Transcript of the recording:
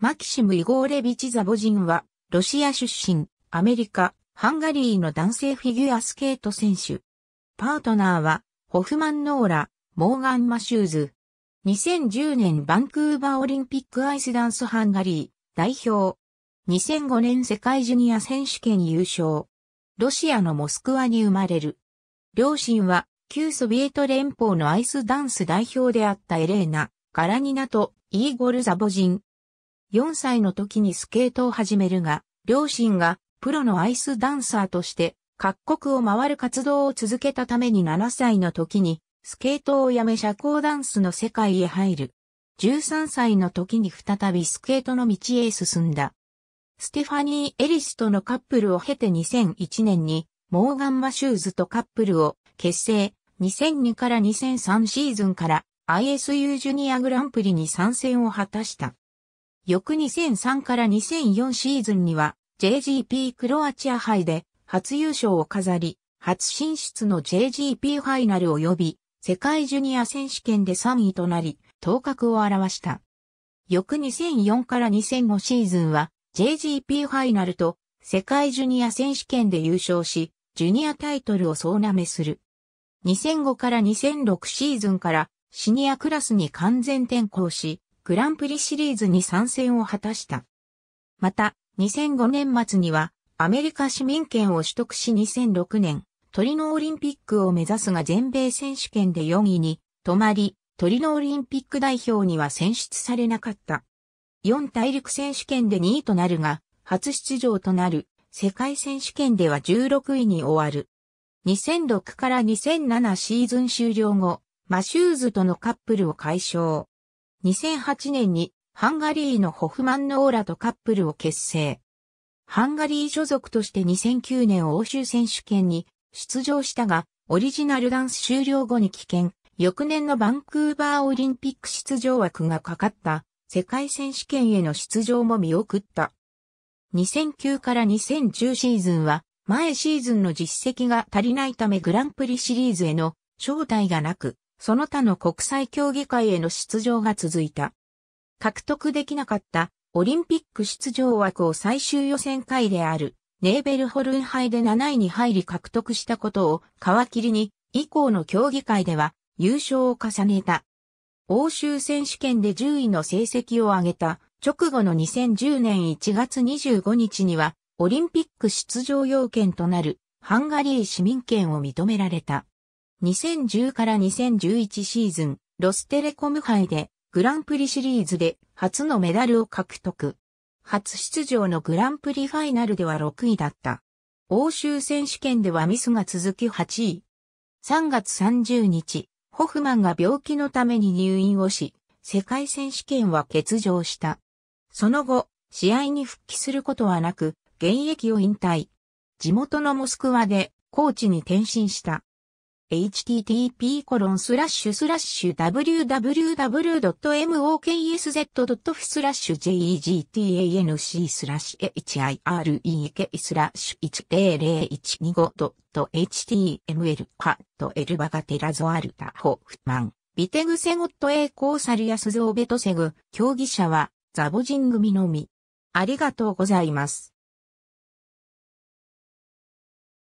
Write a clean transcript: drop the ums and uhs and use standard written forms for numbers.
マキシム・イゴーレビチ・ザボジンは、ロシア出身、アメリカ、ハンガリーの男性フィギュアスケート選手。パートナーは、ホフマン・ノーラ、モーガン・マシューズ。2010年バンクーバーオリンピックアイスダンスハンガリー代表。2005年世界ジュニア選手権優勝。ロシアのモスクワに生まれる。両親は、旧ソビエト連邦のアイスダンス代表であったエレーナ・ガラニナとイーゴル・ザボジン。4歳の時にスケートを始めるが、両親がプロのアイスダンサーとして各国を回る活動を続けたために7歳の時にスケートをやめ社交ダンスの世界へ入る。13歳の時に再びスケートの道へ進んだ。ステファニー・エリスとのカップルを経て2001年にモーガン・マシューズとカップルを結成。2002から2003シーズンから ISU ジュニアグランプリに参戦を果たした。翌2003から2004シーズンには JGP クロアチア杯で初優勝を飾り、初進出の JGP ファイナル及び世界ジュニア選手権で3位となり、頭角を現した。翌2004から2005シーズンは JGP ファイナルと世界ジュニア選手権で優勝し、ジュニアタイトルを総なめする。2005から2006シーズンからシニアクラスに完全転向し、グランプリシリーズに参戦を果たした。また、2005年末にはアメリカ市民権を取得し2006年、トリノオリンピックを目指すが全米選手権で4位に止まり、トリノオリンピック代表には選出されなかった。4大陸選手権で2位となるが、初出場となる世界選手権では16位に終わる。2006から2007シーズン終了後、マシューズとのカップルを解消。2008年にハンガリーのホフマン・ノーラとカップルを結成。ハンガリー所属として2009年欧州選手権に出場したが、オリジナルダンス終了後に棄権。翌年のバンクーバーオリンピック出場枠がかかった世界選手権への出場も見送った。2009から2010シーズンは、前シーズンの実績が足りないためグランプリシリーズへの招待がなく、その他の国際競技会への出場が続いた。獲得できなかったオリンピック出場枠を最終予選会であるネーベルホルン杯で7位に入り獲得したことを皮切りに以降の競技会では優勝を重ねた。欧州選手権で10位の成績を上げた直後の2010年1月25日にはオリンピック出場要件となるハンガリー市民権を認められた。2010から2011シーズン、ロステレコム杯でグランプリシリーズで初のメダルを獲得。初出場のグランプリファイナルでは6位だった。欧州選手権ではミスが続き8位。3月30日、ホフマンが病気のために入院をし、世界選手権は欠場した。その後、試合に復帰することはなく、現役を引退。地元のモスクワでコーチに転身した。http://www.mokensz.f/jeztanac/hirek/1001irek/1008@elbagaterazoartahoffman ビテグセゴット栄光サリアスゾーベトセグ競技者はザボジン組のみ。ありがとうございます。